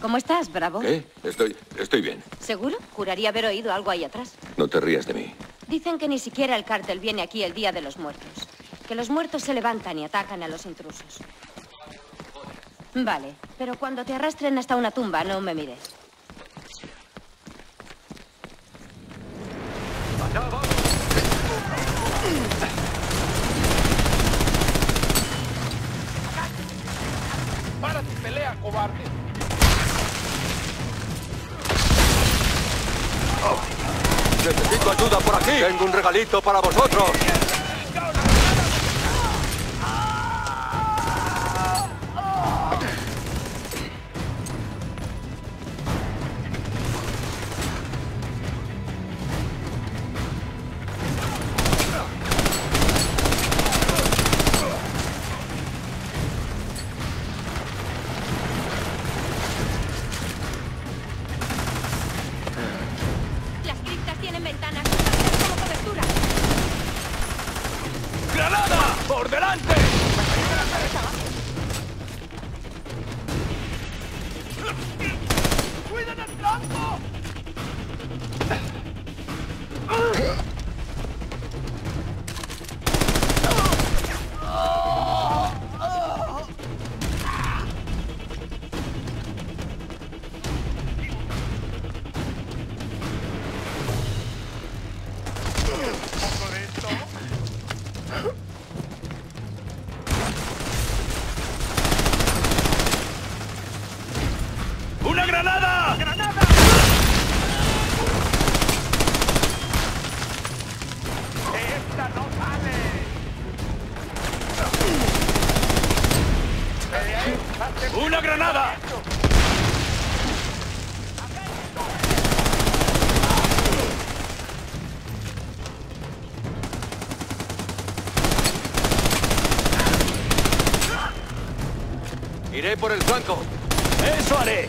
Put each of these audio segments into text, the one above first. ¿Cómo estás, Bravo? ¿Qué? Estoy bien. ¿Seguro? Juraría haber oído algo ahí atrás. No te rías de mí. Dicen que ni siquiera el cártel viene aquí el día de los muertos. Que los muertos se levantan y atacan a los intrusos. Vale, pero cuando te arrastren hasta una tumba, no me mires. ¡Para tu pelea, cobarde! Oh, necesito ayuda por aquí. Tengo un regalito para vosotros. Por el flanco. ¡Eso haré!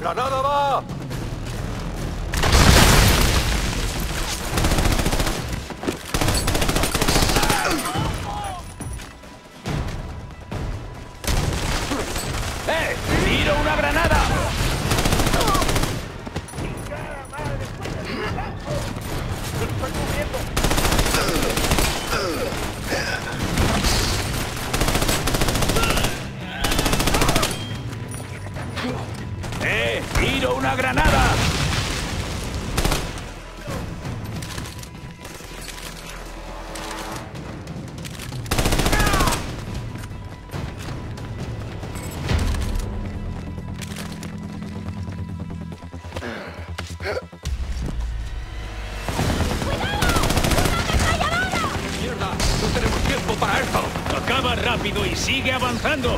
¡Granada va! ¡Eh! ¡Tiro una granada! ¡Tiro una granada! ¡Mierda! ¡No tenemos tiempo para esto! ¡Acaba rápido y sigue avanzando!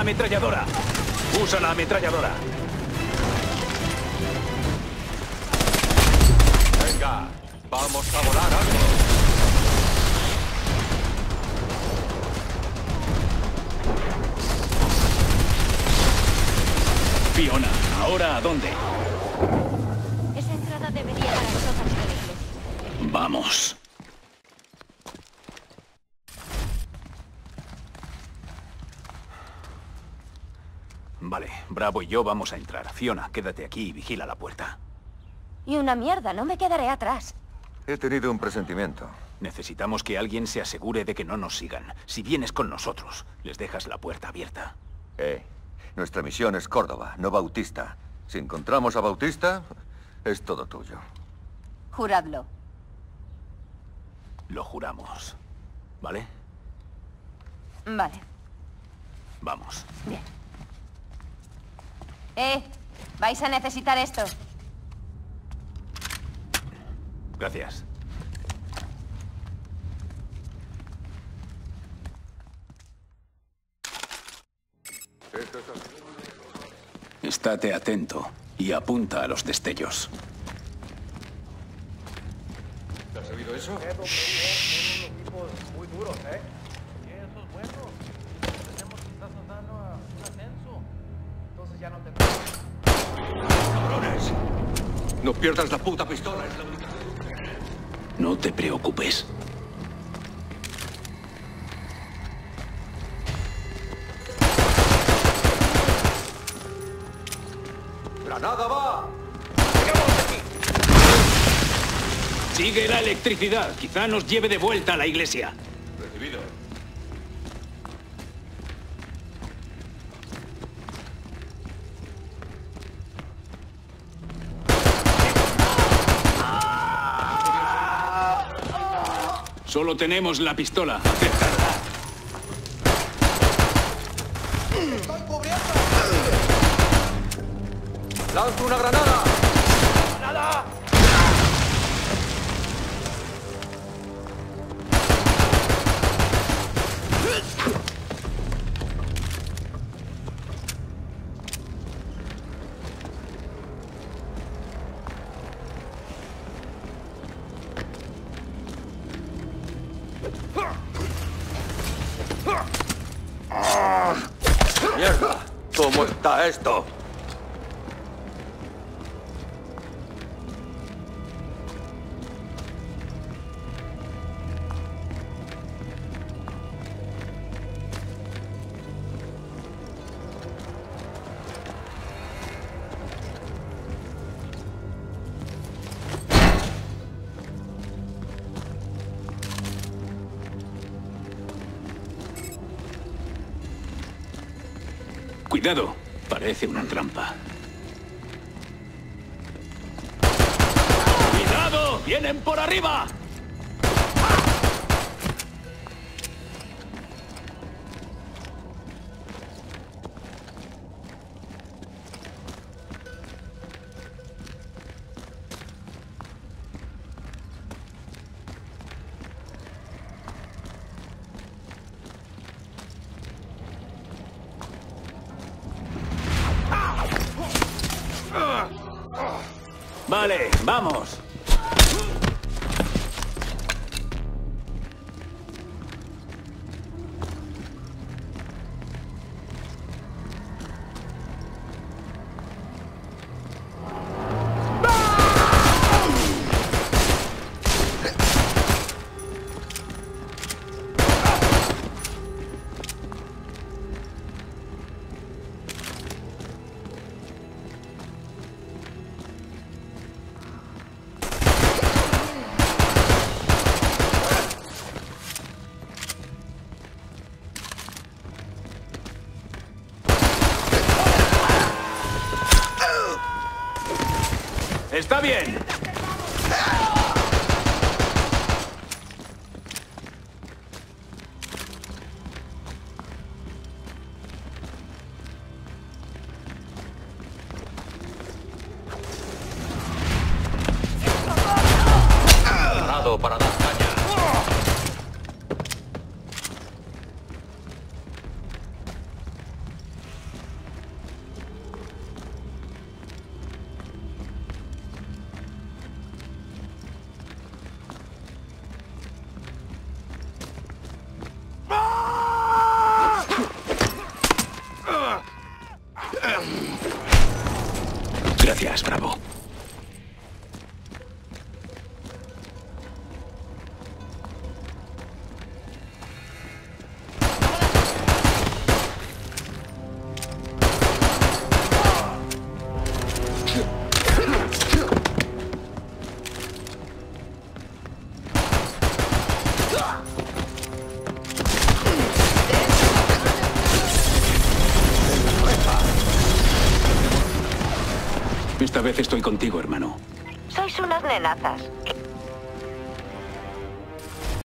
Ametralladora. Usa la ametralladora. Venga, vamos a volar algo. Fiona, ¿ahora a dónde? Esa entrada debería dar las hojas de la iglesia. Vamos. Vale, Bravo y yo vamos a entrar. Fiona, quédate aquí y vigila la puerta. Y una mierda, no me quedaré atrás. He tenido un presentimiento. Necesitamos que alguien se asegure de que no nos sigan. Si vienes con nosotros, les dejas la puerta abierta. Nuestra misión es Córdoba, no Bautista. Si encontramos a Bautista, es todo tuyo. Juradlo. Lo juramos. ¿Vale? Vale. Vamos. Bien. Vais a necesitar esto. Gracias. Esto está... Estate atento y apunta a los destellos. ¿Te has oído eso? Shh. ¡Cabrones! No pierdas la puta pistola, es la única. No te preocupes. ¡Granada va! ¡Llegamos aquí! Sigue la electricidad. Quizá nos lleve de vuelta a la iglesia. Recibido. Solo tenemos la pistola. Aceptadla. ¡Lanzo una granada! ¡Granada! ¡Mierda! ¿Cómo está esto? Cuidado, parece una trampa. ¡Cuidado! ¡Vienen por arriba! Vale, vamos. ¡Está bien! ¡Cerrado para dar caña! Gracias, Bravo. Esta vez estoy contigo, hermano. Sois unas nenazas.